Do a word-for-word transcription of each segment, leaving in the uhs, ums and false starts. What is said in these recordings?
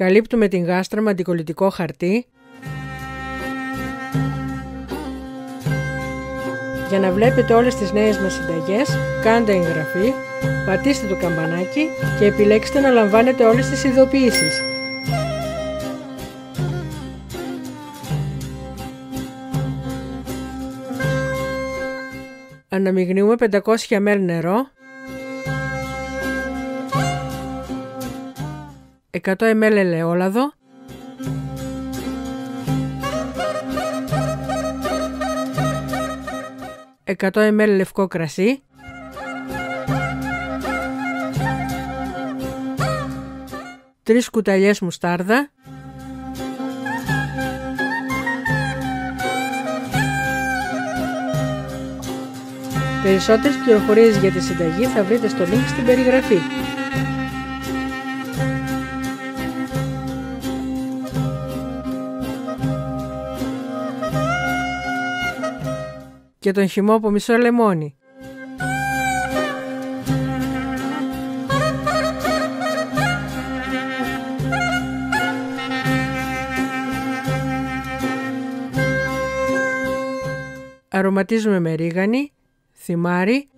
Καλύπτουμε την γάστρα με αντικολλητικό χαρτί για να βλέπετε όλες τις νέες μας συνταγές. Κάντε εγγραφή, πατήστε το καμπανάκι και επιλέξτε να λαμβάνετε όλες τις ειδοποιήσεις. Αναμειγνύουμε πεντακόσια μιλιλίτρα νερό, εκατό μιλιλίτρα ελαιόλαδο, εκατό μιλιλίτρα λευκό κρασί, τρεις κουταλιές μουστάρδα, Περισσότερες πληροφορίες για τη συνταγή θα βρείτε στο link στην περιγραφή. Και τον χυμό από μισό λεμόνι. Αρωματίζουμε με ρίγανη, θυμάρι,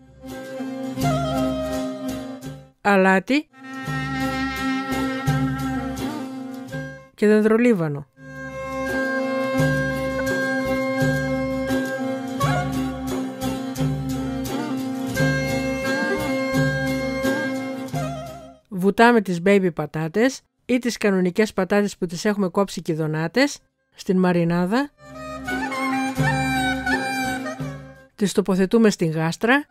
αλάτι και δεντρολίβανο. Βουτάμε τις baby πατάτες ή τις κανονικές πατάτες που τις έχουμε κόψει κιδονάτες στην μαρινάδα. Τις τοποθετούμε στην γάστρα.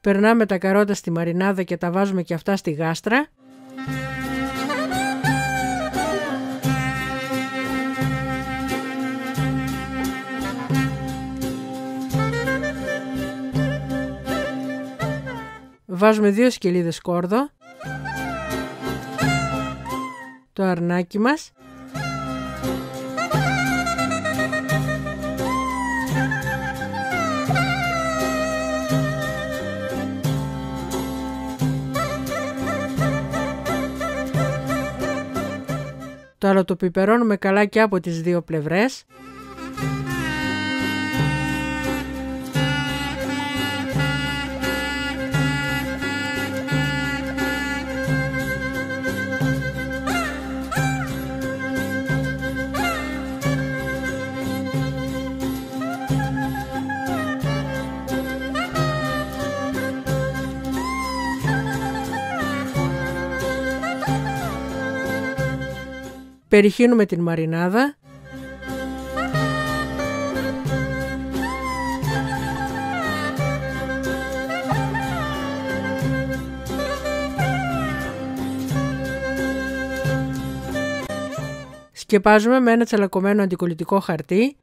Περνάμε τα καρότα στη μαρινάδα και τα βάζουμε και αυτά στη γάστρα. Βάζουμε δύο σκελίδες σκόρδο, το αρνάκι μας, τώρα το πιπερώνουμε καλά και από τις δύο πλευρές. Περιχύνουμε την μαρινάδα. Σκεπάζουμε με ένα τσαλακωμένο αντικολλητικό χαρτί.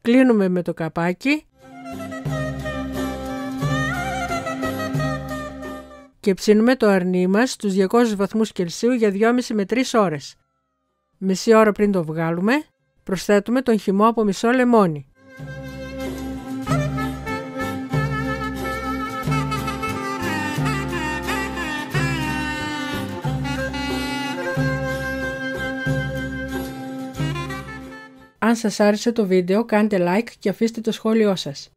Κλείνουμε με το καπάκι και ψήνουμε το αρνί μας στους διακόσιους βαθμούς Κελσίου για δυόμιση με τρεις ώρες. Μισή ώρα πριν το βγάλουμε, προσθέτουμε τον χυμό από μισό λεμόνι. Αν σας άρεσε το βίντεο, κάντε like και αφήστε το σχόλιο σας.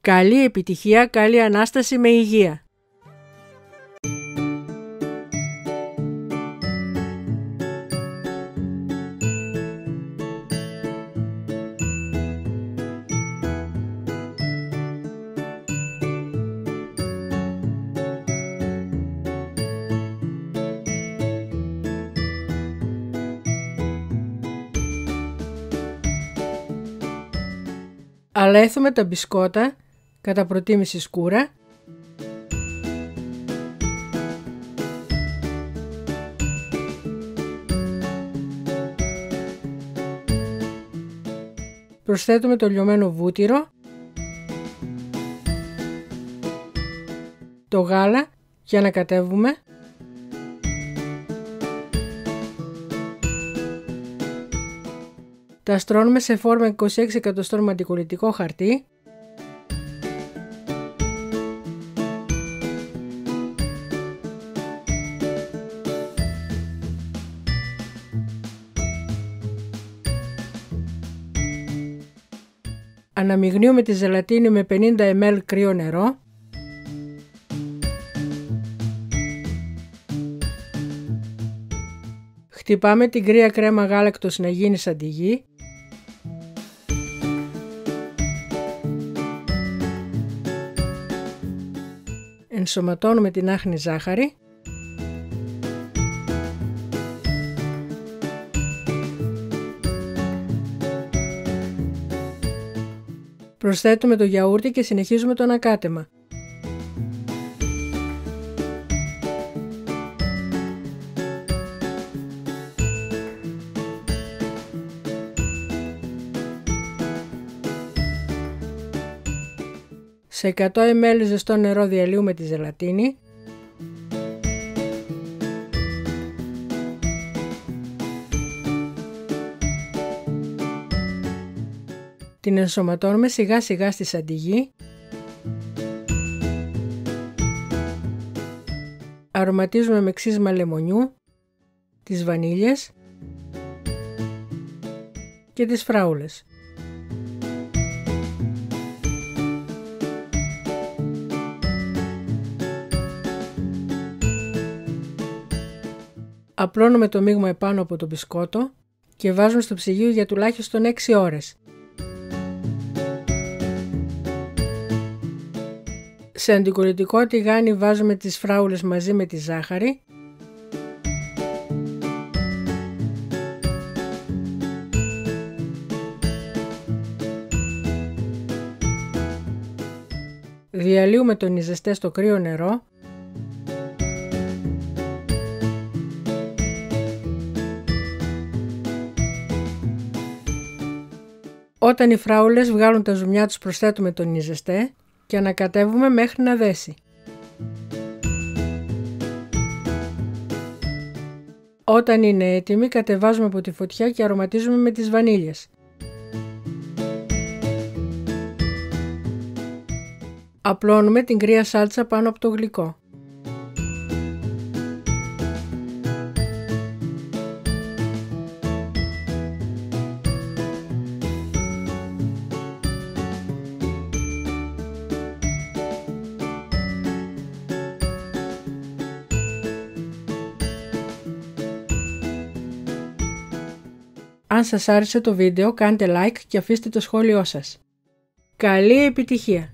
Καλή επιτυχία, καλή Ανάσταση με υγεία! Αλέθουμε τα μπισκότα, κατά προτίμηση σκούρα. προσθέτουμε το λιωμένο βούτυρο, το γάλα και ανακατεύουμε. Τα στρώνουμε σε φόρμα είκοσι έξι εκατοστών με αντικολλητικό χαρτί. Αναμειγνύουμε τη ζελατίνη με πενήντα μιλιλίτρα κρύο νερό. Χτυπάμε την κρύα κρέμα γάλακτος να γίνει σαν τη γη. Ενσωματώνουμε την άχνη ζάχαρη. Προσθέτουμε το γιαούρτι και συνεχίζουμε το ανακάτεμα. Σε εκατό μιλιλίτρα ζεστό νερό διαλύουμε τη ζελατίνη. Την ενσωματώνουμε σιγά σιγά στη σαντιγή. Αρωματίζουμε με ξύσμα λεμονιού, τις βανίλιες και τις φράουλες. Απλώνουμε το μείγμα επάνω από το μπισκότο και βάζουμε στο ψυγείο για τουλάχιστον έξι ώρες. Σε αντικολλητικό τηγάνι βάζουμε τις φράουλες μαζί με τη ζάχαρη. Διαλύουμε τον ιζεστέ στο κρύο νερό. Όταν οι φράουλες βγάλουν τα ζουμιά τους προσθέτουμε τον ιζεστέ και ανακατεύουμε μέχρι να δέσει. Όταν είναι έτοιμη κατεβάζουμε από τη φωτιά και αρωματίζουμε με τις βανίλιες. Απλώνουμε την κρύα σάλτσα πάνω από το γλυκό. Αν σας άρεσε το βίντεο, κάντε like και αφήστε το σχόλιο σας. Καλή επιτυχία!